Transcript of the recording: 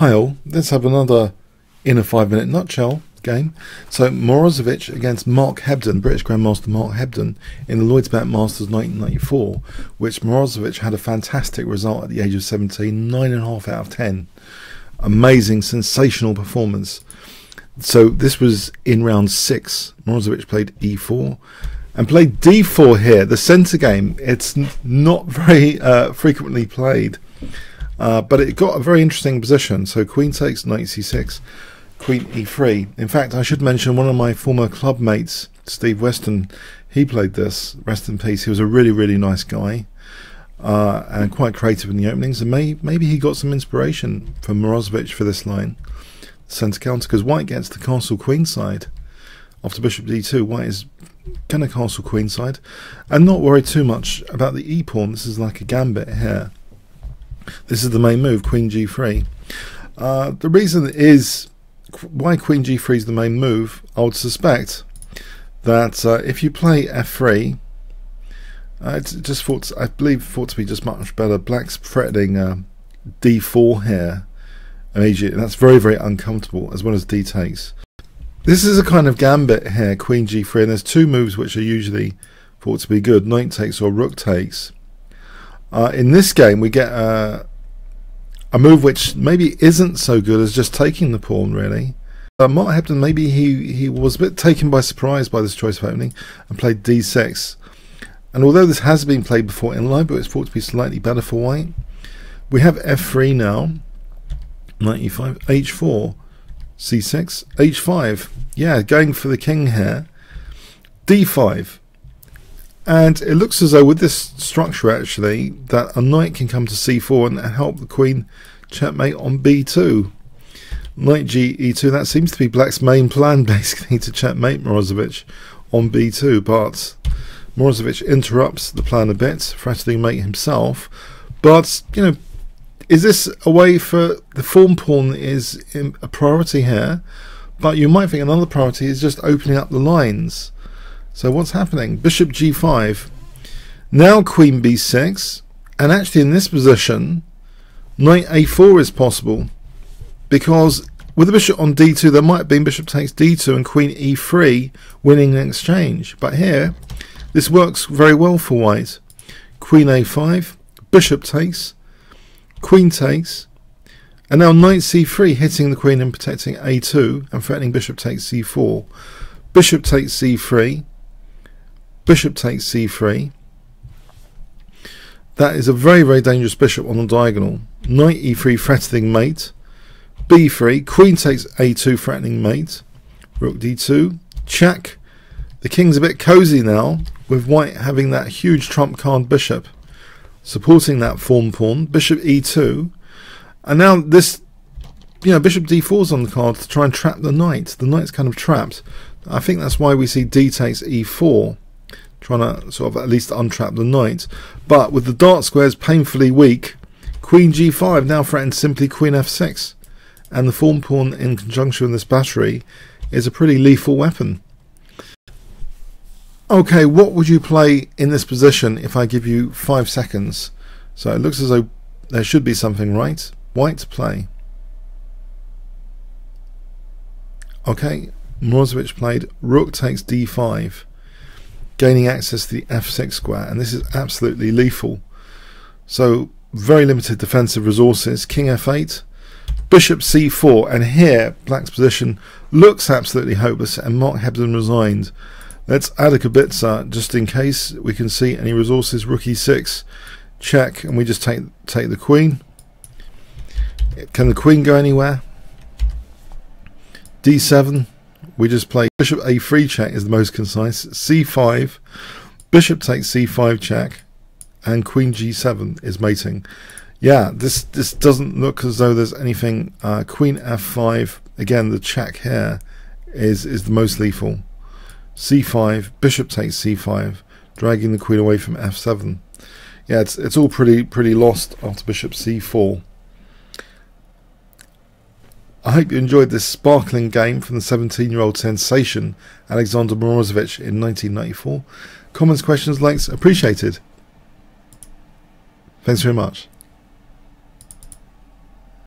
Hi all, let's have another in a 5-minute nutshell game. So Morozevich against Mark Hebden, British Grandmaster Mark Hebden, in the Lloyd's Bank Masters 1994, which Morozevich had a fantastic result at the age of 17, 9.5 out of 10. Amazing, sensational performance. So this was in round 6. Morozevich played e4 and played d4 here, the centre game. It's not very frequently played, but it got a very interesting position. So queen takes knight c6, queen e3. In fact, I should mention one of my former club mates, Steve Weston. He played this, rest in peace. He was a really nice guy and quite creative in the openings, and maybe he got some inspiration from Morozevich for this line. Centre counter, because white gets the castle queenside. After bishop d2, white is going to castle queenside and not worry too much about the e pawn. This is like a gambit here. This is the main move, queen g3. The reason is why queen g3 is the main move. I would suspect that if you play f3, it's just thought to be just much better. Black's threatening d4 here immediately, and that's very uncomfortable, as well as d takes. This is a kind of gambit here, queen g3, and there's two moves which are usually thought to be good: knight takes or rook takes. In this game, we get a move which maybe isn't so good as just taking the pawn, really. Mark Hebden, maybe he was a bit taken by surprise by this choice of opening and played d6. And although this has been played before in live, but it's thought to be slightly better for white. We have f3 now, knight e5, h4, c6, h5. Yeah, going for the king here. d5. And it looks as though with this structure actually that a knight can come to c4 and help the queen checkmate on b2. Knight g e2, that seems to be black's main plan, basically, to checkmate Morozevich on b2, but Morozevich interrupts the plan a bit, threatening mate himself. But, you know, is this a way for the form pawn is a priority here? But you might think another priority is just opening up the lines. So what's happening? Bishop g5, now queen b6, and actually in this position knight a4 is possible, because with the bishop on d2 there might have been bishop takes d2 and queen e3 winning an exchange. But here this works very well for white. Queen a5, bishop takes, queen takes, and now knight c3 hitting the queen and protecting a2 and threatening bishop takes c4. Bishop takes c3, bishop takes c3. That is a very dangerous bishop on the diagonal. Knight e3 threatening mate, b3, queen takes a2 threatening mate, rook d2, check. The king's a bit cozy now, with white having that huge trump card bishop supporting that form pawn. Bishop e2, and now this, you know, bishop d4 is on the card to try and trap the knight. The knight's kind of trapped. I think that's why we see d takes e4, trying to sort of at least untrap the knight. But with the dark squares painfully weak, queen g5 now threatens simply queen f6, and the form pawn in conjunction with this battery is a pretty lethal weapon. Okay, what would you play in this position if I give you 5 seconds? So it looks as though there should be something, right? White play. Okay, Morozevich played rook takes d5, gaining access to the f6 square, and this is absolutely lethal. So very limited defensive resources. King f8, bishop c4, and here black's position looks absolutely hopeless, and Mark Hebden resigned. Let's add a kibitza just in case we can see any resources. Rook e6, check, and we just take the queen. Can the queen go anywhere? d7, we just play bishop a3 check is the most concise. c5, bishop takes c5 check, and queen g7 is mating. Yeah, this doesn't look as though there's anything. Queen f5, again the check here is the most lethal. c5, bishop takes c5, dragging the queen away from f7. Yeah, it's all pretty lost after bishop c4. I hope you enjoyed this sparkling game from the 17-year-old sensation Alexander Morozevich in 1994. Comments, questions, likes appreciated. Thanks very much.